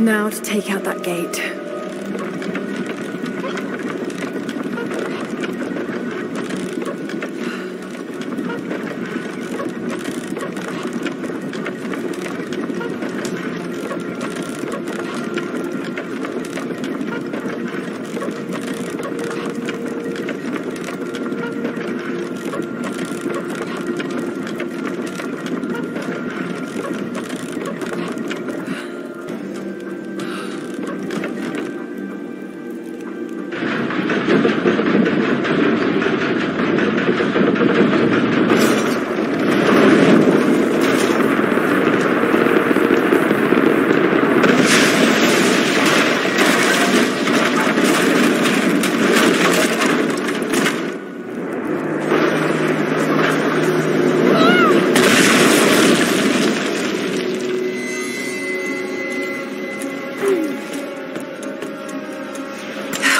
Now to take out that gate.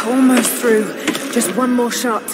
Almost through. Just one more shot.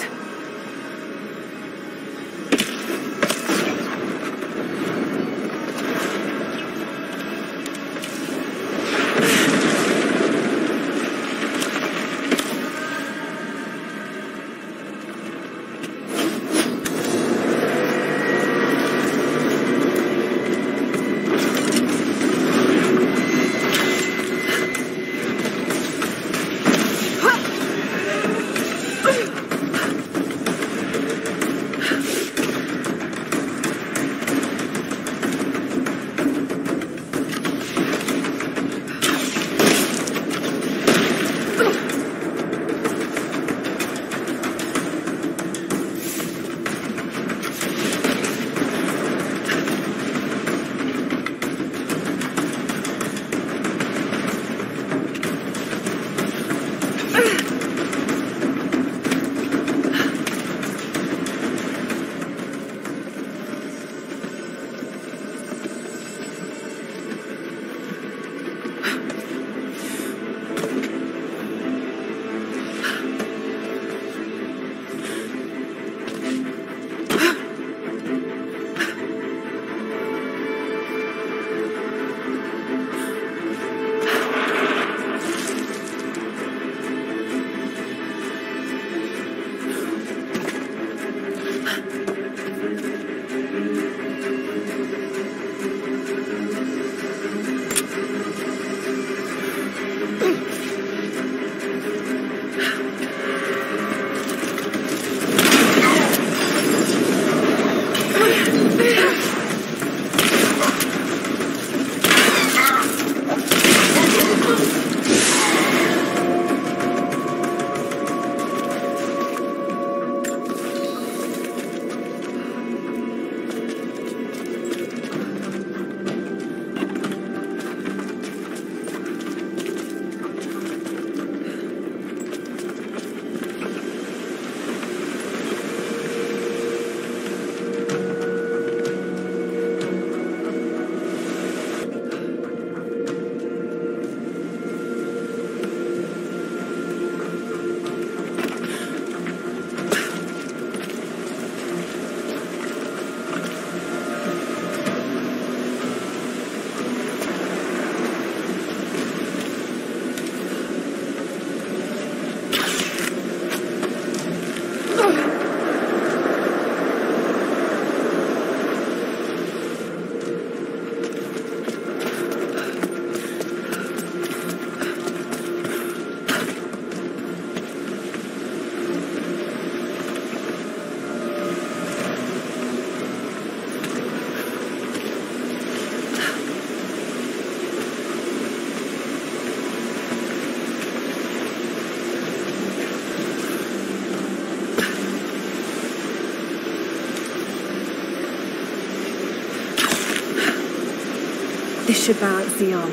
This should balance the arm.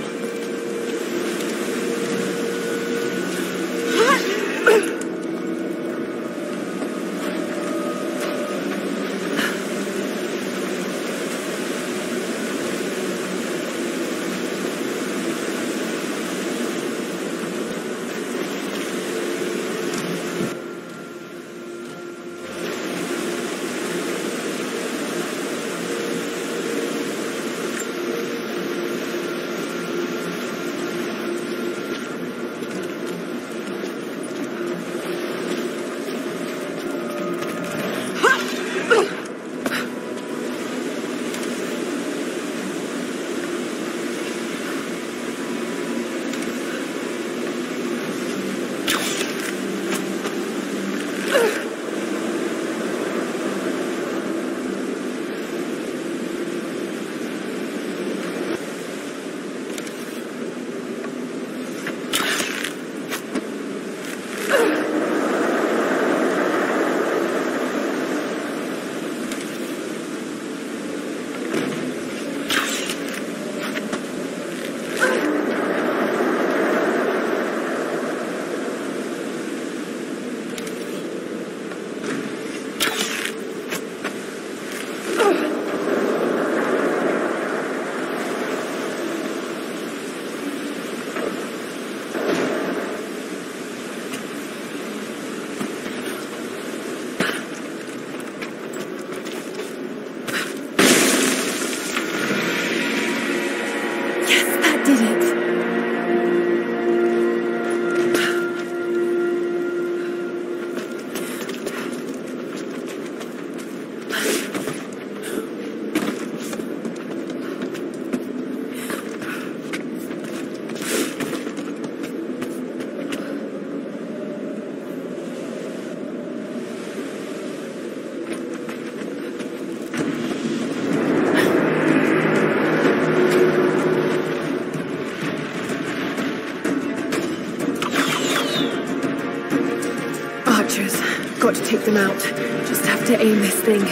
take them out. Just have to aim this thing.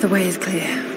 The way is clear.